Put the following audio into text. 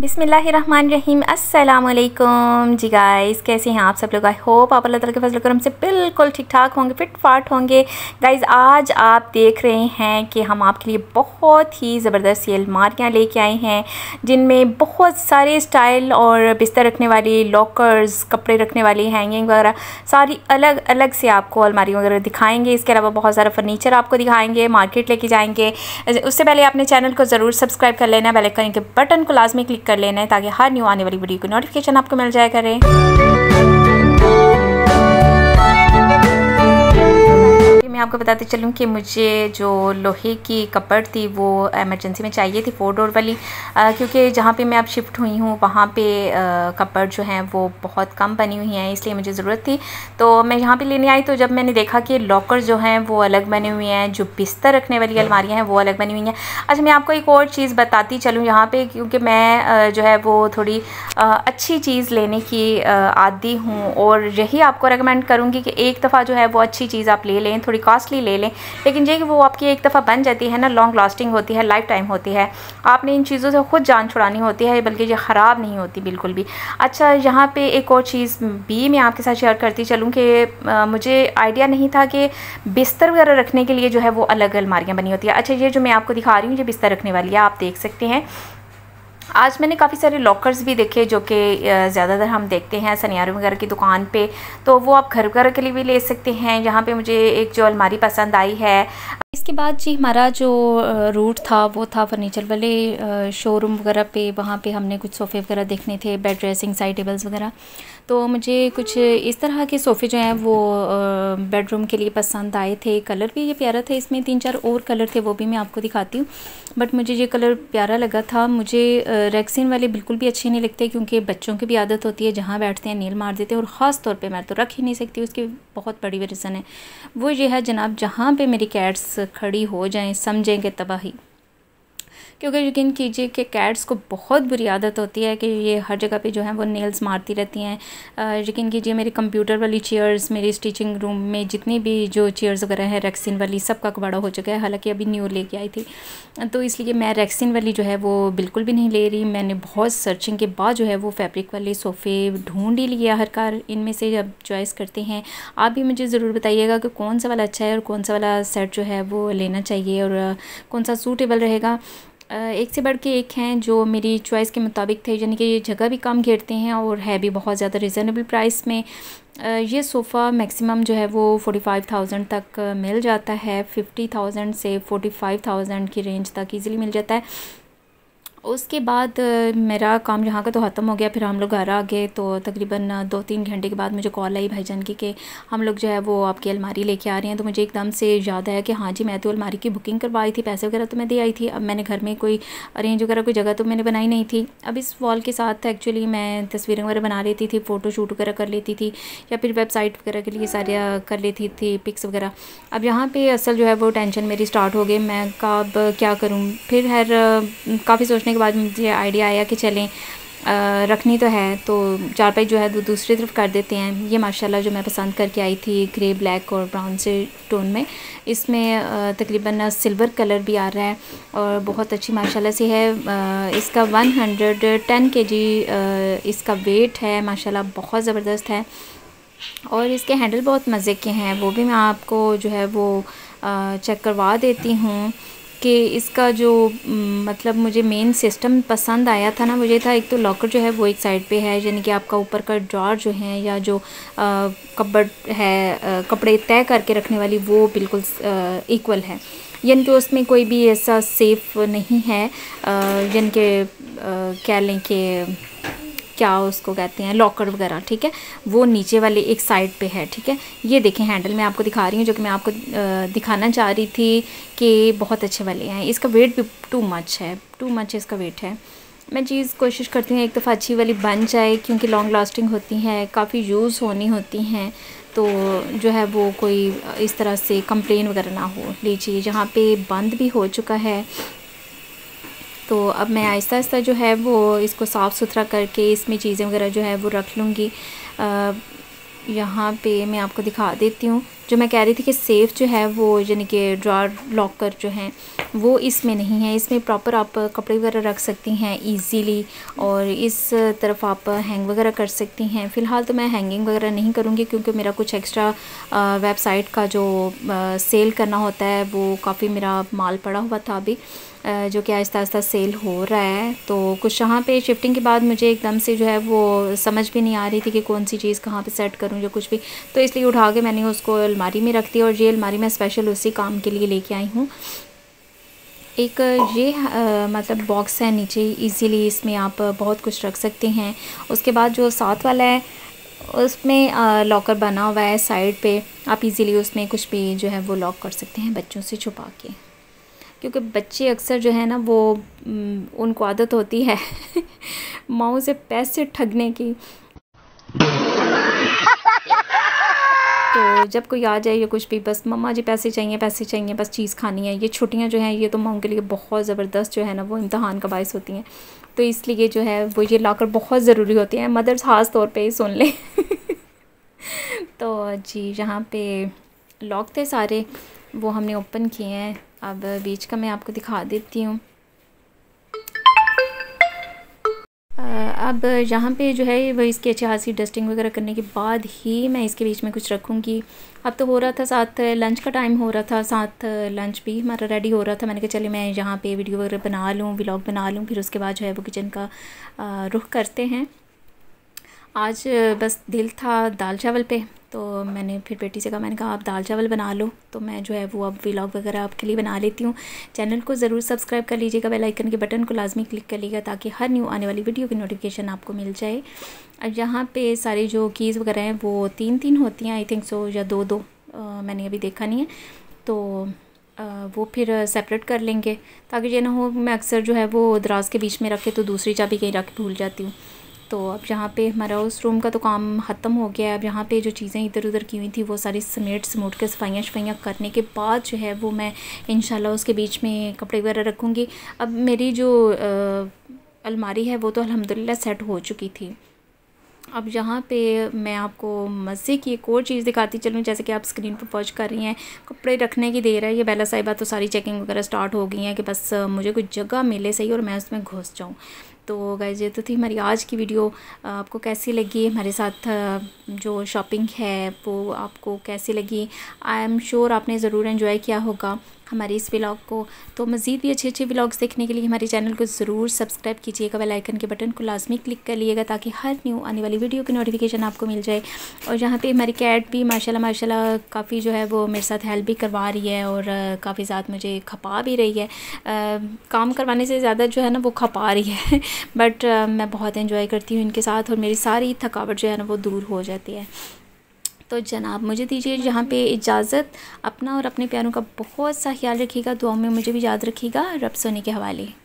बिस्मिल्लाहिर्रहमानिर्रहीम अस्सलाम वालेकुम जी गाइज़, कैसे हैं आप सब लोग। आई होप आप अल्लाह ताला के फजल करम से बिल्कुल ठीक ठाक होंगे, फिट फाट होंगे। गाइज़ आज आप देख रहे हैं कि हम आपके लिए बहुत ही ज़बरदस्त ये अलमारियाँ लेके आए हैं जिनमें बहुत सारे स्टाइल और बिस्तर रखने वाली लॉकर्स, कपड़े रखने वाली हैंगिंग वगैरह सारी अलग अलग से आपको अलमारी वगैरह दिखाएँगे। इसके अलावा बहुत सारा फर्नीचर आपको दिखाएँगे, मार्केट लेके जाएँगे। उससे पहले आपने चैनल को ज़रूर सब्सक्राइब कर लेना, बेल आइकन के बटन को लाजमी क्लिक कर लेना है ताकि हर न्यू आने वाली वीडियो की नोटिफिकेशन आपको मिल जाए करे। मैं आपको बताती चलूँ कि मुझे जो लोहे की कपड़ थी वो एमरजेंसी में चाहिए थी, 4 डोर वाली, क्योंकि जहाँ पे मैं अब शिफ्ट हुई हूँ वहाँ पे कपड़ जो हैं वो बहुत कम बनी हुई हैं, इसलिए मुझे ज़रूरत थी। तो मैं यहाँ पे लेने आई तो जब मैंने देखा कि लॉकर जो हैं वो अलग बने हुए हैं, जो बिस्तर रखने वाली अलमारियाँ हैं वो अलग बनी हुई हैं। अच्छा, मैं आपको एक और चीज़ बताती चलूँ यहाँ पर, क्योंकि मैं जो है वो थोड़ी अच्छी चीज़ लेने की आदी हूँ और यही आपको रेकमेंड करूँगी कि एक दफ़ा जो है वो अच्छी चीज़ आप ले लें, थोड़ी कॉस्टली ले लें, लेकिन ये कि वो आपकी एक दफ़ा बन जाती है ना, लॉन्ग लास्टिंग होती है, लाइफ टाइम होती है। आपने इन चीज़ों से खुद जान छुड़ानी होती है, बल्कि ये ख़राब नहीं होती बिल्कुल भी। अच्छा, यहाँ पे एक और चीज़ भी मैं आपके साथ शेयर करती चलूँ कि मुझे आइडिया नहीं था कि बिस्तर वगैरह रखने के लिए जो है वो अलग अलमारियाँ बनी होती है। अच्छा, ये जो मैं आपको दिखा रही हूँ ये बिस्तर रखने वाली है, आप देख सकते हैं। आज मैंने काफ़ी सारे लॉकर्स भी देखे जो कि ज़्यादातर हम देखते हैं सनियारों वगैरह की दुकान पे, तो वो आप घर वगैरह के लिए भी ले सकते हैं। यहाँ पे मुझे एक जो अलमारी पसंद आई है। इसके बाद जी हमारा जो रूट था वो था फर्नीचर वाले शोरूम वगैरह पे, वहाँ पे हमने कुछ सोफ़े वगैरह देखने थे, बेड ड्रेसिंग, साइड टेबल्स वगैरह। तो मुझे कुछ इस तरह के सोफ़े जो हैं वो बेडरूम के लिए पसंद आए थे। कलर भी ये प्यारा था, इसमें 3-4 और कलर थे, वो भी मैं आपको दिखाती हूँ, बट मुझे ये कलर प्यारा लगा था। मुझे रेक्सिन वाले बिल्कुल भी अच्छे नहीं लगते, क्योंकि बच्चों की भी आदत होती है जहाँ बैठते हैं नील मार देते हैं, और ख़ास तौर पे मैं तो रख ही नहीं सकती, उसकी बहुत बड़ी वजह है। वो ये है जनाब, जहाँ पे मेरी कैट्स खड़ी हो जाएं समझेंगे तबाही, क्योंकि यकीन कीजिए कि कैट्स को बहुत बुरी आदत होती है कि ये हर जगह पे जो है वो नेल्स मारती रहती हैं। यकीन कीजिए मेरे कंप्यूटर वाली चेयर्स, मेरी स्टिचिंग रूम में जितनी भी जो चेयर्स वगैरह हैं रेक्सिन वाली, सब का कबाड़ा हो चुका है। हालांकि अभी न्यू लेके आई थी, तो इसलिए मैं रेक्सिन वाली जो है वो बिल्कुल भी नहीं ले रही। मैंने बहुत सर्चिंग के बाद जो है वो फैब्रिक वाले सोफ़े ढूँढ ही लिया हर कार। इनमें से जब चॉइस करते हैं आप भी मुझे ज़रूर बताइएगा कि कौन सा वाला अच्छा है और कौन सा वाला सेट जो है वो लेना चाहिए और कौन सा सूटेबल रहेगा। एक से बढ़ के एक हैं जो मेरी चॉइस के मुताबिक थे, यानी कि ये जगह भी कम घेरते हैं और है भी बहुत ज़्यादा रिजनेबल प्राइस में। ये सोफ़ा मैक्सिमम जो है वो 45,000 तक मिल जाता है, 50,000 से 45,000 की रेंज तक इजीली मिल जाता है। उसके बाद मेरा काम यहाँ का तो ख़त्म हो गया, फिर हम लोग घर आ गए। तो तकरीबन 2-3 घंटे के बाद मुझे कॉल आई भाईजान की कि हम लोग जो है वो आपकी अलमारी लेके आ रहे हैं। तो मुझे एकदम से याद आया कि हाँ जी, मैं तो अलमारी की बुकिंग करवाई थी, पैसे वगैरह तो मैं दे आई थी, अब मैंने घर में कोई अरेंज वगैरह कोई जगह तो मैंने बनाई नहीं थी। अब इस वॉल के साथ एक्चुअली मैं तस्वीरें वगैरह बना लेती थी, फ़ोटो शूट वगैरह कर लेती थी, या फिर वेबसाइट वगैरह के लिए सारा कर लेती थी पिक्स वगैरह। अब यहाँ पर असल जो है वो टेंशन मेरी स्टार्ट हो गई, मैं कब क्या करूँ। फिर हर काफ़ी सोचने के बाद मुझे आइडिया आया कि चलें रखनी तो है, तो चारपाई जो है वो दूसरी तरफ कर देते हैं। ये माशाल्लाह जो मैं पसंद करके आई थी ग्रे, ब्लैक और ब्राउन से टोन में, इसमें तकरीबन सिल्वर कलर भी आ रहा है और बहुत अच्छी माशाल्लाह से है। इसका 110 kg इसका वेट है, माशाल्लाह बहुत ज़बरदस्त है। और इसके हैंडल बहुत मज़े के हैं, वो भी मैं आपको जो है वो चेक करवा देती हूँ कि इसका जो मतलब मुझे मेन सिस्टम पसंद आया था ना, मुझे था एक तो लॉकर जो है वो एक साइड पे है, यानी कि आपका ऊपर का ड्रॉर जो है या जो कबर्ड है कपड़े तय करके रखने वाली, वो बिल्कुल इक्वल है, यानी कि उसमें कोई भी ऐसा सेफ नहीं है, यानी कि कह लें कि क्या उसको कहते हैं लॉकर वगैरह, ठीक है, वो नीचे वाले एक साइड पे है। ठीक है, ये देखें हैंडल मैं आपको दिखा रही हूँ, जो कि मैं आपको दिखाना चाह रही थी कि बहुत अच्छे वाले हैं। इसका वेट भी टू मच इसका वेट है। मैं चीज़ कोशिश करती हूँ एक दफ़ा अच्छी वाली बन जाए, क्योंकि लॉन्ग लास्टिंग होती है, काफ़ी यूज़ होनी होती हैं, तो जो है वो कोई इस तरह से कंप्लेन वगैरह ना हो। लीजिए यहाँ पर बंद भी हो चुका है, तो अब मैं आहिस्ता आहिस्ता जो है वो इसको साफ़ सुथरा करके इसमें चीज़ें वगैरह जो है वो रख लूँगी। यहाँ पे मैं आपको दिखा देती हूँ जो मैं कह रही थी कि सेफ़ जो है वो यानी कि ड्रॉर लॉकर जो हैं वो इसमें नहीं है। इसमें प्रॉपर आप कपड़े वगैरह रख सकती हैं ईज़िली और इस तरफ आप हैंग वगैरह कर सकती हैं। फ़िलहाल तो मैं हैंगिंग वगैरह नहीं करूँगी क्योंकि मेरा कुछ एक्स्ट्रा वेबसाइट का जो सेल करना होता है वो काफ़ी मेरा माल पड़ा हुआ था अभी, जो कि आहिस्ता आहिस्ता सेल हो रहा है। तो कुछ यहाँ पे शिफ्टिंग के बाद मुझे एकदम से जो है वो समझ भी नहीं आ रही थी कि कौन सी चीज़ कहाँ पे सेट करूँ या कुछ भी, तो इसलिए उठा के मैंने उसको अलमारी में रख दिया। और ये अलमारी मैं स्पेशल उसी काम के लिए लेके आई हूँ। एक ये मतलब बॉक्स है नीचे, ईज़िली इसमें आप बहुत कुछ रख सकते हैं। उसके बाद जो साथ वाला है उसमें लॉकर बना हुआ है साइड पे, आप ईज़िली उसमें कुछ भी जो है वो लॉक कर सकते हैं बच्चों से छुपा के, क्योंकि बच्चे अक्सर जो है ना वो उनको आदत होती है माओ से पैसे ठगने की। तो जब कोई आ जाए या कुछ भी, बस मम्मा जी पैसे चाहिए पैसे चाहिए, बस चीज़ खानी है। ये छुट्टियां जो हैं ये तो माओ के लिए बहुत ज़बरदस्त जो है ना वो इम्तहान का बायस होती हैं, तो इसलिए जो है वो ये लॉकर बहुत ज़रूरी होती हैं। मदर्स ख़ास तौर पर सुन लें तो जी यहाँ पे लॉक थे सारे, वो हमने ओपन किए हैं। अब बीच का मैं आपको दिखा देती हूँ। अब यहाँ पे जो है वो इसकी अच्छी खासी डस्टिंग वगैरह करने के बाद ही मैं इसके बीच में कुछ रखूँगी। अब तो हो रहा था, साथ लंच का टाइम हो रहा था, साथ लंच भी हमारा रेडी हो रहा था। मैंने कहा चले मैं यहाँ पे वीडियो वगैरह बना लूँ, व्लॉग बना लूँ, फिर उसके बाद जो है वो किचन का रुख करते हैं। आज बस दिल था दाल चावल पे, तो मैंने फिर बेटी से कहा, मैंने कहा आप दाल चावल बना लो, तो मैं जो है वो अब व्लॉग वगैरह आपके लिए बना लेती हूँ। चैनल को ज़रूर सब्सक्राइब कर लीजिएगा, बेल आइकन के बटन को लाजमी क्लिक कर लीजिएगा ताकि हर न्यू आने वाली वीडियो की नोटिफिकेशन आपको मिल जाए। अब यहाँ पे सारे जो कीज़ वगैरह हैं वो 3-3 होती हैं आई थिंक सो, या 2-2, मैंने अभी देखा नहीं है, तो वो फिर सेपरेट कर लेंगे ताकि ये ना हो मैं अक्सर जो है वो दराज के बीच में रखे तो दूसरी चाबी कहीं रख भूल जाती हूँ। तो अब यहाँ पे हमारा उस रूम का तो काम ख़त्म हो गया है। अब यहाँ पे जो चीज़ें इधर उधर की हुई थी वो सारी समेट के सफाइयाँ करने के बाद जो है वो मैं इंशाल्लाह उसके बीच में कपड़े वगैरह रखूँगी। अब मेरी जो अलमारी है वो तो अल्हम्दुलिल्लाह सेट हो चुकी थी। अब यहाँ पे मैं आपको मज़े की एक और चीज़ दिखाती चलूँ, जैसे कि आप स्क्रीन पर वॉच कर रही हैं, कपड़े रखने की देर है। ये बेला साहिबा तो सारी चेकिंग वगैरह स्टार्ट हो गई है कि बस मुझे कुछ जगह मिले सही और मैं उसमें घुस जाऊँ। तो गाइस ये तो थी हमारी आज की वीडियो, आपको कैसी लगी हमारे साथ जो शॉपिंग है वो आपको कैसी लगी? आई एम श्योर आपने ज़रूर एंजॉय किया होगा हमारे इस व्लॉग को। तो मज़ीद भी अच्छे अच्छे व्लॉग्स देखने के लिए हमारे चैनल को ज़रूर सब्सक्राइब कीजिएगा, बेल आइकन के बटन को लाजमी क्लिक कर लीजिएगा ताकि हर न्यू आने वाली वीडियो की नोटिफिकेशन आपको मिल जाए। और यहाँ पे हमारी कैट भी माशाल्लाह माशाल्लाह काफ़ी जो है वो मेरे साथ हेल्प भी करवा रही है और काफ़ी ज़्यादा मुझे खपा भी रही है। काम करवाने से ज़्यादा जो है ना वो खपा रही है बट मैं बहुत एंजॉय करती हूँ इनके साथ और मेरी सारी थकावट जो है ना वो दूर हो जाती है। तो जनाब मुझे दीजिए यहाँ पे इजाज़त, अपना और अपने प्यारों का बहुत सा ख्याल रखिएगा, दुआओं में मुझे भी याद रखिएगा, रब सोने के हवाले।